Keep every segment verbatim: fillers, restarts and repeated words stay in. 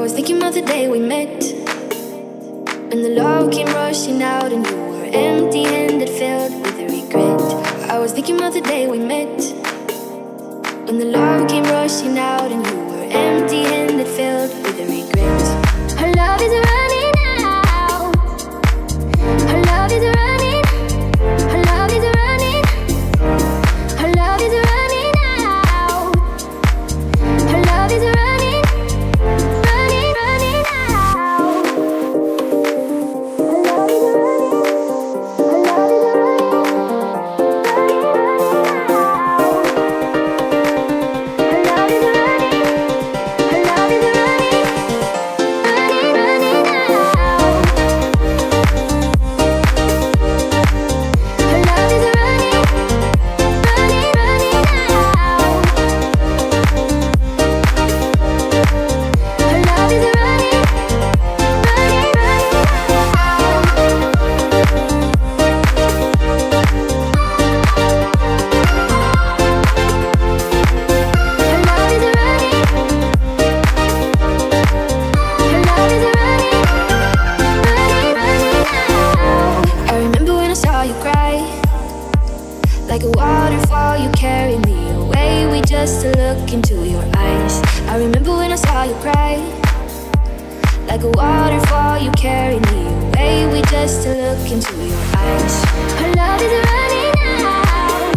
was thinking about the day we met, when the love came rushing out and you were empty-handed, filled with regret. I was thinking about the day we met, when the love came rushing out and you were empty-handed, filled with regret. Her love is running out. Her love is running. Her love is running. Her love is running out. Her love is running. Like a waterfall, you carry me away with just a look into your eyes. I remember when I saw you cry. Like a waterfall, you carry me away with just a look into your eyes. Her love is running out.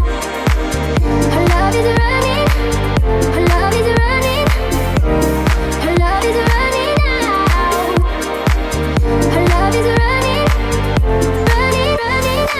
Her love is running. Her love is running. Her love is running out. Her love is running. Running, running out.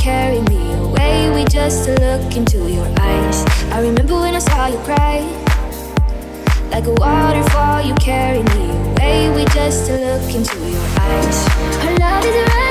Carry me away with just a look into your eyes. Her love is a